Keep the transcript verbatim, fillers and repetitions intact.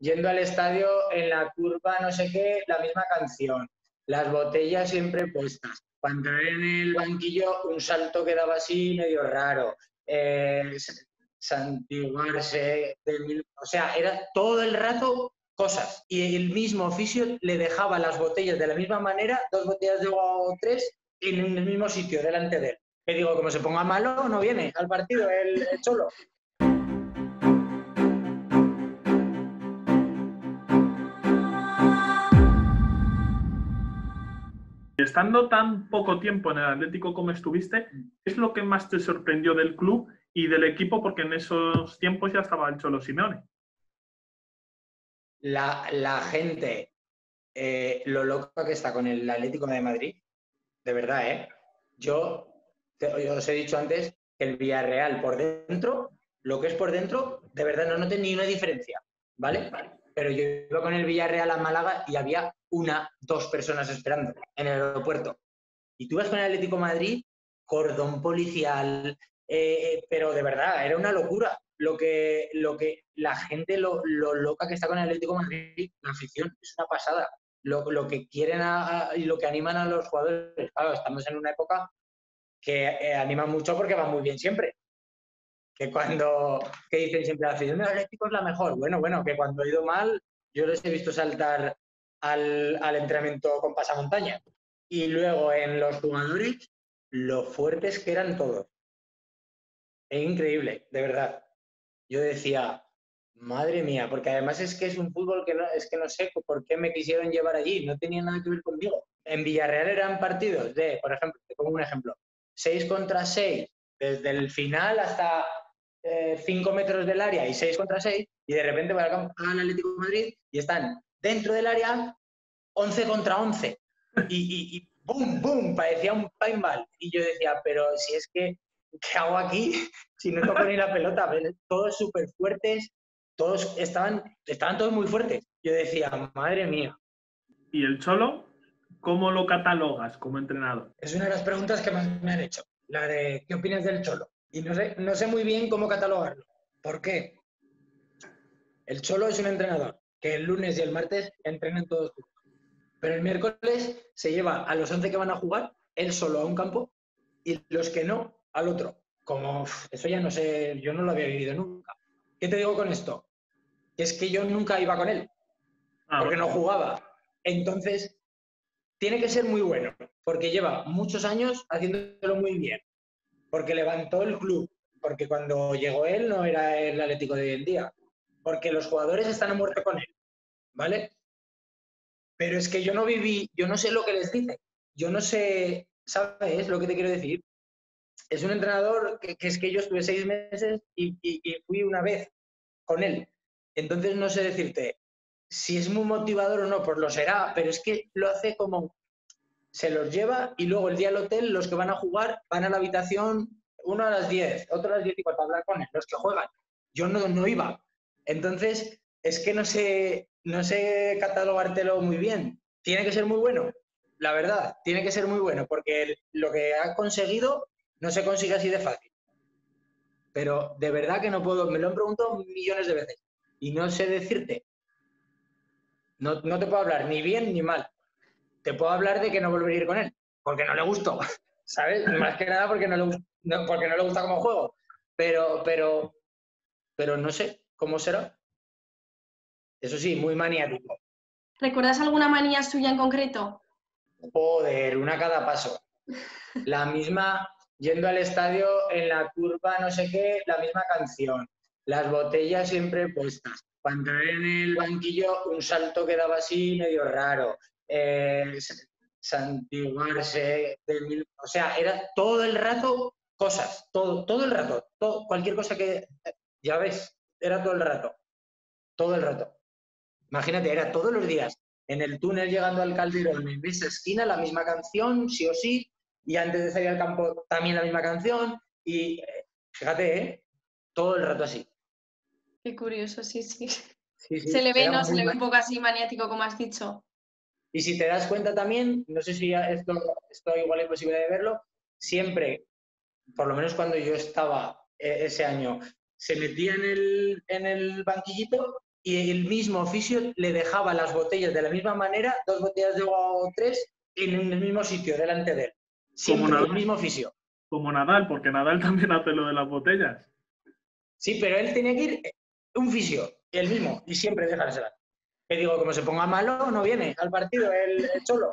Yendo al estadio, en la curva no sé qué, la misma canción. Las botellas siempre puestas. Para entrar en el banquillo, un salto que daba así medio raro. Eh, santiguarse. De, o sea, era todo el rato cosas. Y el mismo fisio le dejaba las botellas de la misma manera, dos botellas de agua o tres, en el mismo sitio, delante de él. Que digo, como se ponga malo, no viene al partido el, el Cholo. Estando tan poco tiempo en el Atlético como estuviste, ¿qué es lo que más te sorprendió del club y del equipo? Porque en esos tiempos ya estaba el Cholo Simeone. La, la gente, eh, lo loca que está con el Atlético de Madrid, de verdad, ¿eh? Yo, te, yo os he dicho antes que el Villarreal por dentro, lo que es por dentro, de verdad no noté ni una diferencia, ¿vale? Vale. Pero yo iba con el Villarreal a Málaga y había una, dos personas esperando en el aeropuerto. Y tú vas con el Atlético de Madrid, cordón policial, eh, pero de verdad, era una locura. Lo que, lo que la gente, lo, lo loca que está con el Atlético de Madrid, la afición, es una pasada. Lo, lo que quieren a, a, y lo que animan a los jugadores. Claro, estamos en una época que eh, anima mucho porque va muy bien siempre. Que cuando que dicen siempre la afición del Atlético es la mejor. Bueno, bueno, que cuando he ido mal, yo les he visto saltar al, al entrenamiento con pasamontaña. Y luego en los jugadores, lo fuertes que eran todos. Es increíble, de verdad. Yo decía, madre mía, porque además es que es un fútbol que no, es que no sé por qué me quisieron llevar allí. No tenía nada que ver conmigo. En Villarreal eran partidos de, por ejemplo, te pongo un ejemplo, seis contra seis, desde el final hasta... cinco metros del área y seis contra seis, y de repente van al Atlético de Madrid y están dentro del área once contra once y, y, y boom, boom, parecía un paintball. Y yo decía, pero si es que ¿qué hago aquí? Si no toco ni la pelota. Todos súper fuertes, todos estaban, estaban todos muy fuertes. Yo decía, madre mía. ¿Y el Cholo, cómo lo catalogas como entrenador? Es una de las preguntas que más me han hecho, la de ¿qué opinas del Cholo? Y no sé, no sé muy bien cómo catalogarlo. ¿Por qué? El Cholo es un entrenador que el lunes y el martes entrenan todos juntos. Pero el miércoles se lleva a los once que van a jugar, él solo a un campo, y los que no, al otro. Como, eso ya no sé, yo no lo había vivido nunca. ¿Qué te digo con esto? Es que yo nunca iba con él, ah, porque no jugaba. Entonces, tiene que ser muy bueno, porque lleva muchos años haciéndolo muy bien. Porque levantó el club, porque cuando llegó él no era el Atlético de hoy en día, porque los jugadores están a muerte con él, ¿vale? Pero es que yo no viví, yo no sé lo que les dice, yo no sé, ¿sabes lo que te quiero decir? Es un entrenador que, que es que yo estuve seis meses y, y, y fui una vez con él, entonces no sé decirte si es muy motivador o no, pues lo será, pero es que lo hace como... Se los lleva y luego el día del hotel los que van a jugar van a la habitación uno a las diez, otro a las diez y cuatro a hablar con él, los que juegan. Yo no, no iba. Entonces, es que no sé, no sé catalogártelo muy bien. Tiene que ser muy bueno, la verdad, tiene que ser muy bueno, porque lo que ha conseguido no se consigue así de fácil. Pero de verdad que no puedo, me lo han preguntado millones de veces y no sé decirte. No, no te puedo hablar ni bien ni mal. Te puedo hablar de que no volvería a ir con él, porque no le gustó, ¿sabes? Más que nada porque no le, no, porque no le gusta como juego. Pero, pero, pero no sé cómo será. Eso sí, muy maniático. ¿Recuerdas alguna manía suya en concreto? Joder, una a cada paso. La misma, yendo al estadio, en la curva no sé qué, la misma canción. Las botellas siempre puestas. Para entrar en el banquillo, un salto que daba así medio raro. Eh, santiguarse, de, o sea, era todo el rato cosas, todo, todo el rato, todo, cualquier cosa que, ya ves, era todo el rato, todo el rato. Imagínate, era todos los días, en el túnel llegando al Calderón, en esa esquina, la misma canción, sí o sí, y antes de salir al campo también la misma canción, y eh, fíjate, ¿eh? Todo el rato así. Qué curioso, sí, sí. sí, sí se le ve, ¿no? Se le ve un poco así maniático, como has dicho. Y si te das cuenta también, no sé si esto, esto igual es posible de verlo, siempre, por lo menos cuando yo estaba eh, ese año, se metía en el, en el banquillito y el mismo oficio le dejaba las botellas de la misma manera, dos botellas de agua o tres, en el mismo sitio, delante de él. Siempre como el mismo oficio. Como Nadal, porque Nadal también hace lo de las botellas. Sí, pero él tenía que ir un fisio, el mismo, y siempre dejársela. Le digo, como se ponga malo, no viene al partido el, el cholo.